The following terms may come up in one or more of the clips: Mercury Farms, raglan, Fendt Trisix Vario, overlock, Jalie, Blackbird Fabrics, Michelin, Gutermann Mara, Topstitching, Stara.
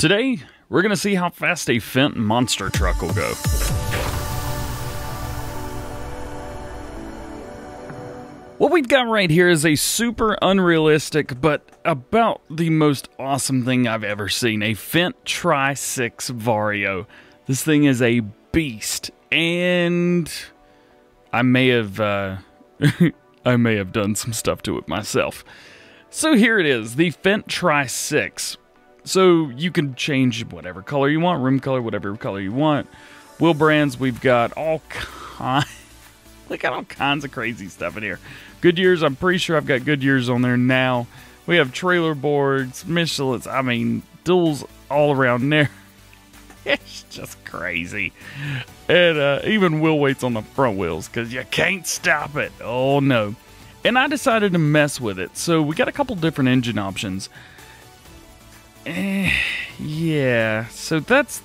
Today, we're going to see how fast a Fendt monster truck will go. What we've got right here is a super unrealistic, but about the most awesome thing I've ever seen, a Fendt Trisix Vario. This thing is a beast, and I may have, done some stuff to it myself. So here it is, the Fendt Trisix. So you can change whatever color you want, rim color, whatever color you want. Wheel brands, we've got all kinds. Look at all kinds of crazy stuff in here. Goodyears, I'm pretty sure I've got Goodyears on there now. We have trailer boards, Michelins, I mean, duals all around there. It's just crazy. And even wheel weights on the front wheels, because you can't stop it. Oh no. And I decided to mess with it. So we got a couple different engine options. Yeah, so that's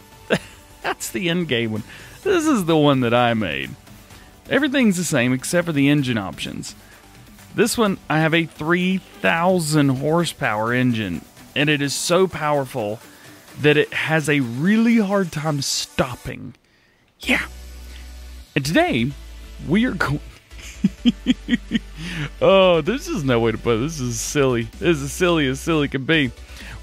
the end game one. This is the one that I made. Everything's the same except for the engine options. This one, I have a 3,000 horsepower engine, and it is so powerful that it has a really hard time stopping. Yeah. And today, we are going... Oh, this is no way to put it. This is silly. This is as silly can be.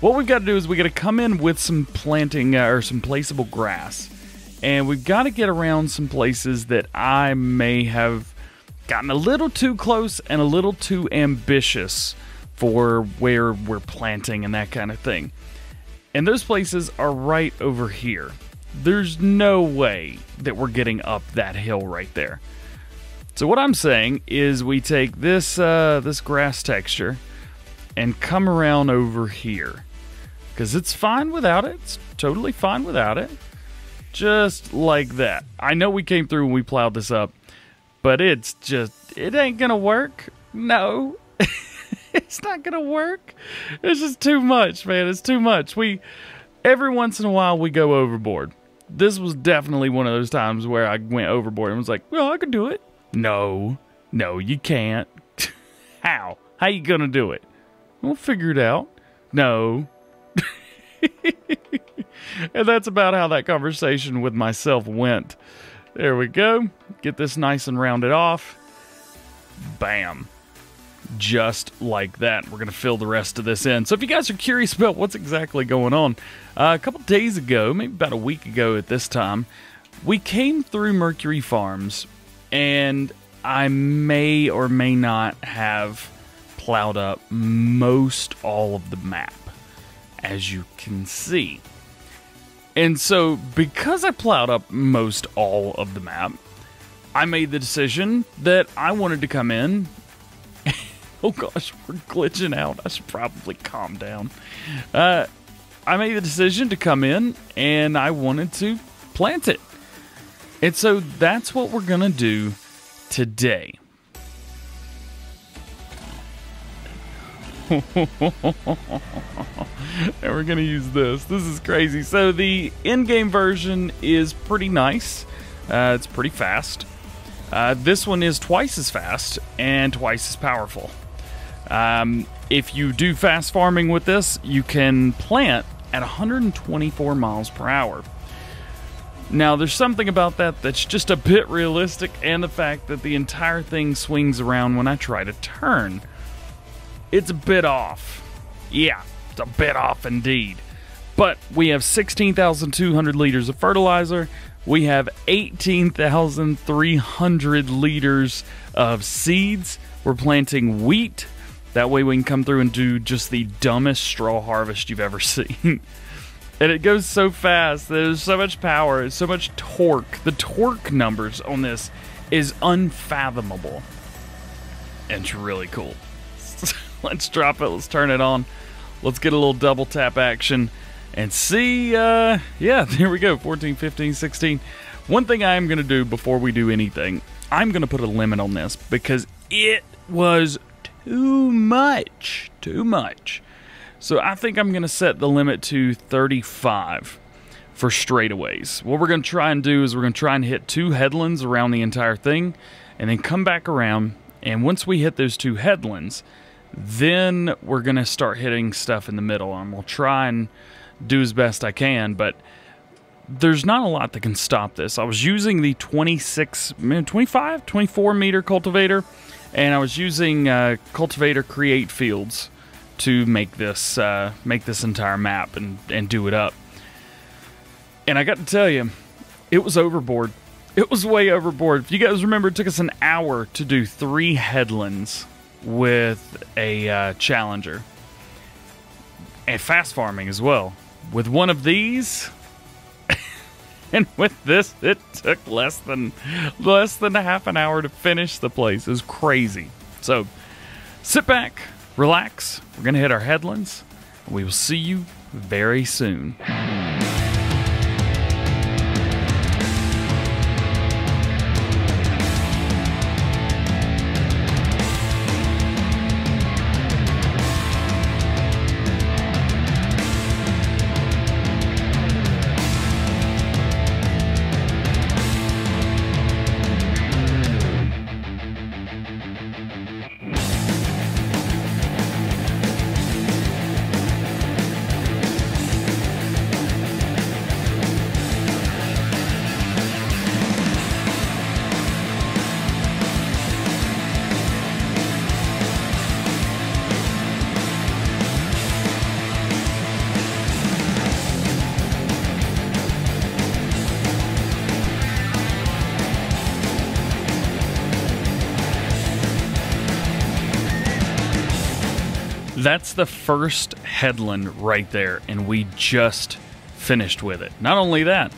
What we've got to do is we got to come in with some planting or some placeable grass, and we've got to get around some places that I may have gotten a little too close and a little too ambitious for where we're planting and that kind of thing. And those places are right over here. There's no way that we're getting up that hill right there. So what I'm saying is we take this this grass texture and come around over here, because it's fine without it. It's totally fine without it. Just like that. I know we came through and we plowed this up, but it's just, it ain't gonna work. No, it's not gonna work. It's just too much, man. It's too much. Every once in a while we go overboard. This was definitely one of those times where I went overboard and was like, well, I could do it. No, no, you can't. How? How you gonna do it? We'll figure it out. No. And that's about how that conversation with myself went. There we go. Get this nice and rounded off. Bam. Just like that. We're going to fill the rest of this in. So if you guys are curious about what's exactly going on, a couple days ago, maybe about a week ago at this time, we came through Mercury Farms, and I may or may not have plowed up most all of the map, as you can see. And so because I plowed up most all of the map, I made the decision that I wanted to come in. Oh gosh, we're glitching out. I should probably calm down. I made the decision to come in and I wanted to plant it. And so that's what we're gonna do today. And we're gonna use this. This is crazy. So the in-game version is pretty nice. It's pretty fast. This one is twice as fast and twice as powerful. If you do fast farming with this, you can plant at 124 miles per hour. Now there's something about that that's just a bit realistic, and the fact that the entire thing swings around when I try to turn. It's a bit off. Yeah, it's a bit off indeed. But we have 16,200 liters of fertilizer. We have 18,300 liters of seeds. We're planting wheat. That way we can come through and do just the dumbest straw harvest you've ever seen. And it goes so fast. There's so much power. It's so much torque. The torque numbers on this is unfathomable. And it's really cool. Let's drop it. Let's turn it on. Let's get a little double tap action and see. Yeah, there we go. 14, 15, 16. One thing I am going to do before we do anything, I'm going to put a limit on this because it was too much. Too much. So I think I'm going to set the limit to 35 for straightaways. What we're going to try and do is we're going to try and hit two headlands around the entire thing and then come back around. And once we hit those two headlands, then we're going to start hitting stuff in the middle, and we'll try and do as best I can, but there's not a lot that can stop this. I was using the 24 meter cultivator, and I was using cultivator create fields to make this entire map and do it up. And I got to tell you, it was overboard. It was way overboard. If you guys remember, it took us an hour to do 3 headlands with a Challenger. And fast farming as well. With one of these, and with this, it took less than a half an hour to finish the place. It was crazy. So sit back, relax. We're going to hit our headlands. We will see you very soon. That's the first headland right there, and we just finished with it. Not only that,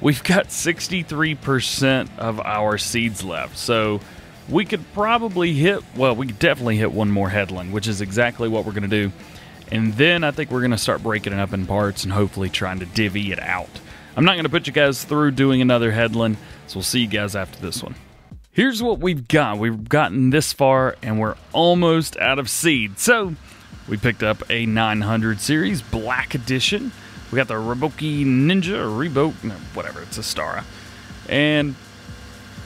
we've got 63% of our seeds left, so we could probably hit, well, we could definitely hit one more headland, which is exactly what we're going to do. And then I think we're going to start breaking it up in parts and hopefully trying to divvy it out. I'm not going to put you guys through doing another headland, so we'll see you guys after this one. Here's what we've got. We've gotten this far, and we're almost out of seed, so we picked up a 900 series black edition. We got the Reboki Ninja, or Reboke, no, whatever, it's a Stara. And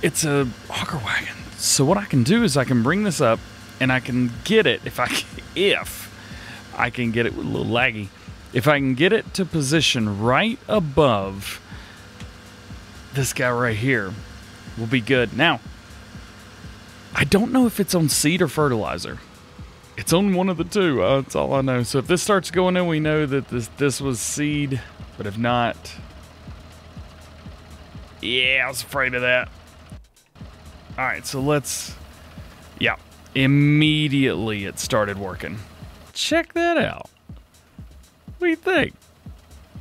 it's a hawker wagon. So what I can do is I can bring this up and I can get it, if I can get it, with a little laggy, if I can get it to position right above this guy right here, we'll be good. Now, I don't know if it's on seed or fertilizer. It's on one of the two, that's all I know. So if this starts going in, we know that this was seed, but if not, yeah, I was afraid of that. All right, so let's, yeah, immediately it started working. Check that out. What do you think?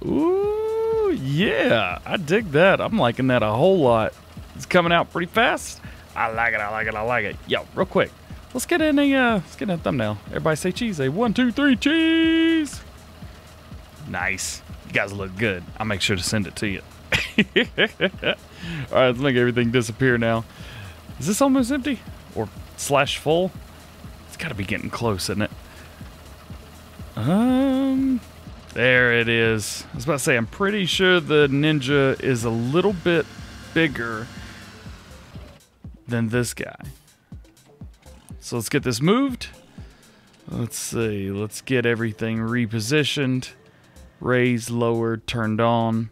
Ooh, yeah, I dig that. I'm liking that a whole lot. It's coming out pretty fast. I like it, I like it, I like it. Yo, real quick. Let's get in a thumbnail. Everybody say cheese. Say 1, 2, 3, cheese. Nice. You guys look good. I'll make sure to send it to you. All right, let's make everything disappear now. Is this almost empty or slash full? It's got to be getting close, isn't it? There it is. I was about to say, I'm pretty sure the Ninja is a little bit bigger than this guy. So let's get this moved. Let's see, let's get everything repositioned. Raised, lowered, turned on.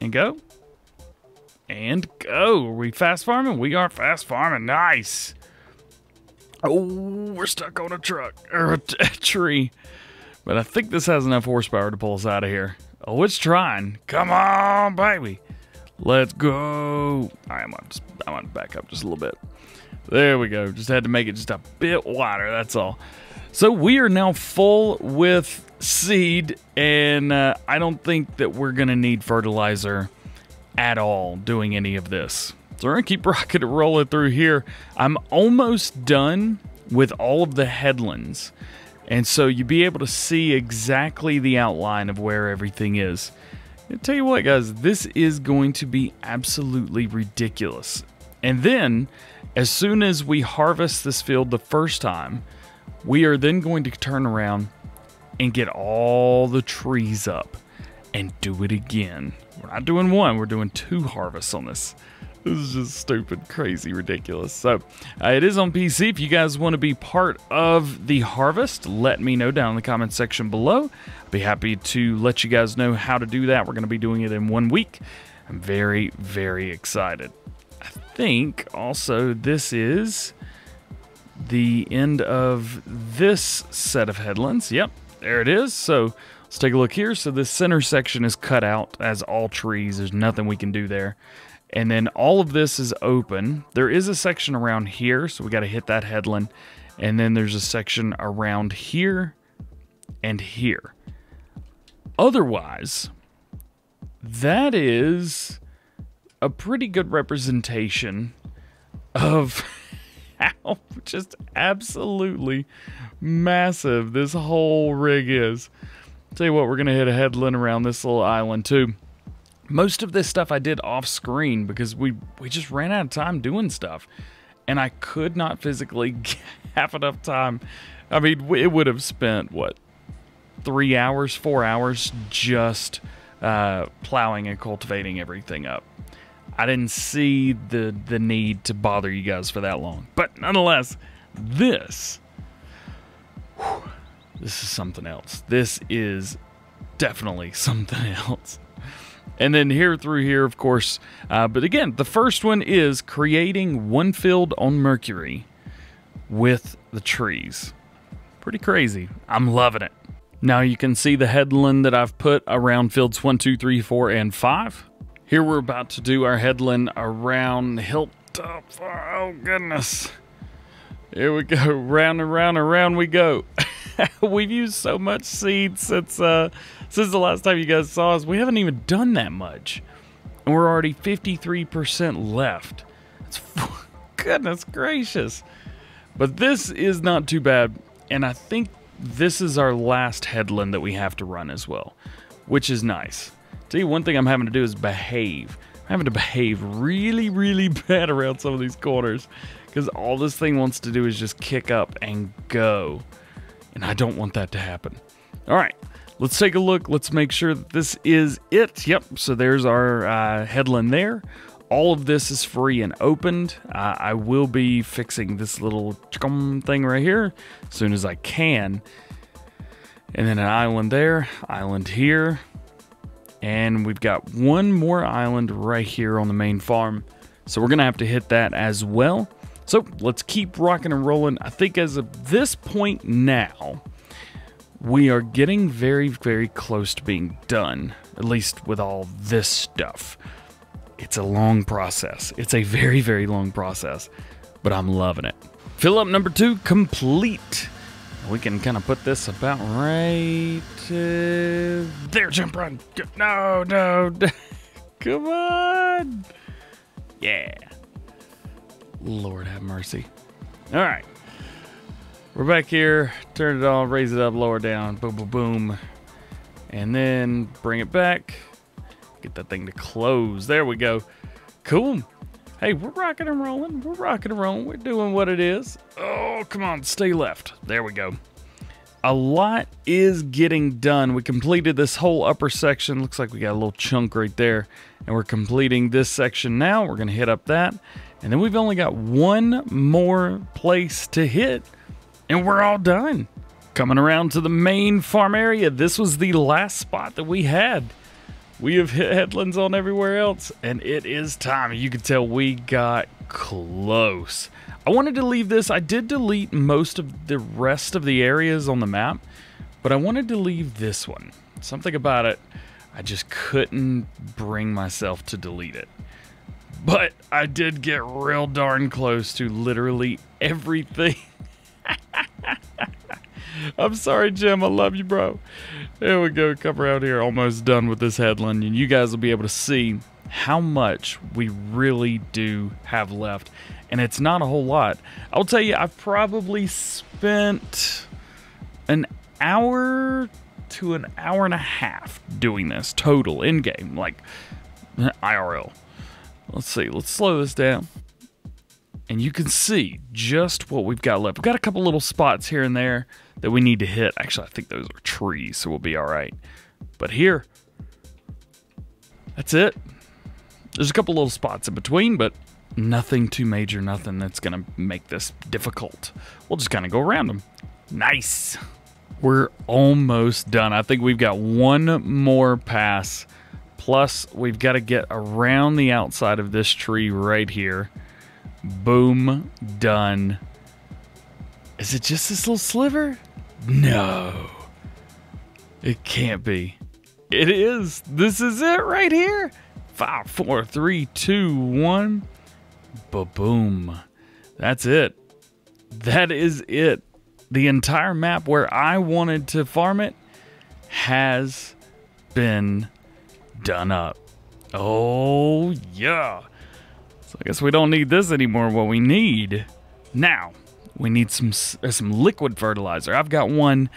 And go. And go. Are we fast farming? We are fast farming, nice. Oh, we're stuck on a truck, or a tree. But I think this has enough horsepower to pull us out of here. Oh, it's trying. Come on, baby. Let's go. All right, I'm gonna back up just a little bit. There we go. Just had to make it just a bit wider, that's all. So we are now full with seed, and I don't think that we're going to need fertilizer at all doing any of this. So we're going to keep rocking and rolling through here. I'm almost done with all of the headlands, and so you'll be able to see exactly the outline of where everything is. I tell you what, guys, this is going to be absolutely ridiculous. And then, as soon as we harvest this field the first time, we are then going to turn around and get all the trees up and do it again. We're not doing one, we're doing 2 harvests on this. This is just stupid, crazy, ridiculous. So it is on PC. If you guys want to be part of the harvest, let me know down in the comment section below. I'll be happy to let you guys know how to do that. We're going to be doing it in 1 week. I'm very, very excited. I think also this is the end of this set of headlands. Yep, there it is. So let's take a look here. So this center section is cut out as all trees. There's nothing we can do there. And then all of this is open. There is a section around here, so we got to hit that headland. And then there's a section around here and here. Otherwise, that is a pretty good representation of how just absolutely massive this whole rig is. I'll tell you what, we're going to hit a headland around this little island too. Most of this stuff I did off screen because we just ran out of time doing stuff, and I could not physically have enough time. I mean, it would have spent, what, 3 hours, 4 hours just plowing and cultivating everything up. I didn't see the need to bother you guys for that long. But nonetheless, this is something else. This is definitely something else. And then here through here, of course. But again, the first one is creating one field on Mercury with the trees. Pretty crazy. I'm loving it. Now you can see the headland that I've put around fields 1, 2, 3, 4, and 5. Here we're about to do our headland around Hilltop. Oh, goodness. Here we go. Round and round and round we go. We've used so much seed since the last time you guys saw us. We haven't even done that much, and we're already 53% left. That's, goodness gracious. But this is not too bad, and I think this is our last headland that we have to run as well, which is nice. Tell you one thing I'm having to do is behave. I'm having to behave really, really bad around some of these corners, because all this thing wants to do is just kick up and go. And I don't want that to happen. All right, let's take a look. Let's make sure that this is it. Yep, so there's our headland there. All of this is free and opened. I will be fixing this little thing right here as soon as I can. And then an island there, island here. And we've got one more island right here on the main farm. So we're gonna have to hit that as well. So let's keep rocking and rolling. I think as of this point now, we are getting very, very close to being done, at least with all this stuff. It's a long process. It's a very, very long process, but I'm loving it. Fill up number 2, complete. We can kind of put this about right there. Jump run. No, no. Come on. Yeah. Lord have mercy. All right, we're back here. Turn it on, raise it up, lower down, boom, boom, boom, and then bring it back. Get that thing to close. There we go. Cool. Hey, we're rocking and rolling. We're rocking and rolling. We're doing what it is. Oh, come on, stay left. There we go. A lot is getting done. We completed this whole upper section. Looks like we got a little chunk right there, and we're completing this section now. We're gonna hit up that. And then we've only got one more place to hit, and we're all done. Coming around to the main farm area, this was the last spot that we had. We have hit headlands on everywhere else, and it is time. You can tell we got close. I wanted to leave this. I did delete most of the rest of the areas on the map, but I wanted to leave this one. Something about it, I just couldn't bring myself to delete it. But I did get real darn close to literally everything. I'm sorry, Jim. I love you, bro. There we go. Come around here. Almost done with this headland. And you guys will be able to see how much we really do have left. And it's not a whole lot. I'll tell you, I've probably spent an hour to an hour and a half doing this total in game, like IRL. Let's see, let's slow this down. And you can see just what we've got left. We've got a couple little spots here and there that we need to hit. Actually, I think those are trees, so we'll be all right. But here, that's it. There's a couple little spots in between, but nothing too major, nothing that's going to make this difficult. We'll just kind of go around them. Nice. We're almost done. I think we've got one more pass. Plus, we've got to get around the outside of this tree right here. Boom. Done. Is it just this little sliver? No. It can't be. It is. This is it right here. 5, 4, 3, 2, 1. Ba-boom. That's it. That is it. The entire map where I wanted to farm it has been done up. Oh, yeah. So I guess we don't need this anymore. What we need now, we need some liquid fertilizer. I've got one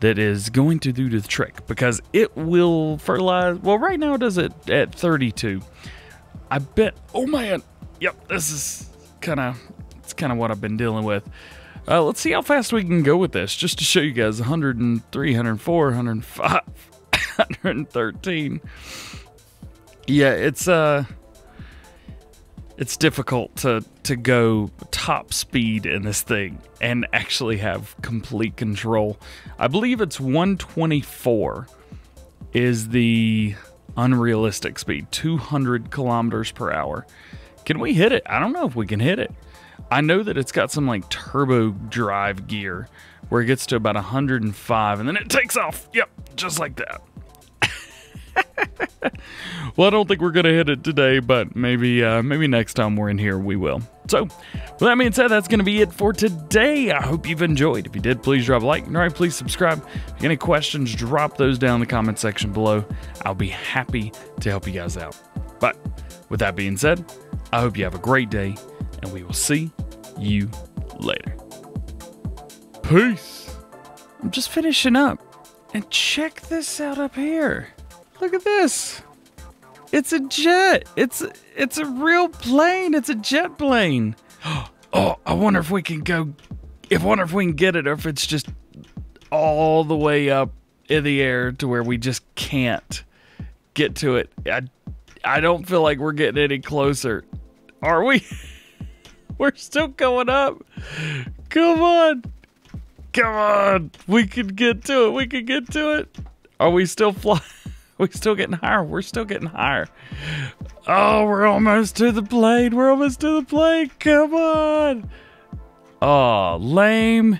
that is going to do the trick because it will fertilize. Well, right now it does it at 32. I bet. Oh, man. Yep, this is kind of what I've been dealing with. Let's see how fast we can go with this, just to show you guys. 103, 104, 105, 113. Yeah, it's difficult to go top speed in this thing and actually have complete control. I believe it's 124 is the unrealistic speed, 200 kilometers per hour. Can we hit it? I don't know if we can hit it. I know that it's got some like turbo drive gear where it gets to about 105 and then it takes off. Yep, just like that. Well, I don't think we're going to hit it today, but maybe next time we're in here we will. So, with that being said, that's going to be it for today. I hope you've enjoyed. If you did, please drop a like. And all right, please subscribe. If you have any questions, drop those down in the comment section below. I'll be happy to help you guys out. But with that being said, I hope you have a great day, and we will see you later. Peace. I'm just finishing up, and check this out up here. Look at this. It's a jet. It's a real plane. It's a jet plane. Oh, I wonder if we can go. I wonder if we can get it, or if it's just all the way up in the air to where we just can't get to it. I don't feel like we're getting any closer. Are we? We're still going up. Come on. Come on. We can get to it. We can get to it. Are we still flying? We're still getting higher. We're still getting higher. Oh, we're almost to the plane. We're almost to the plane. Come on. Oh, lame.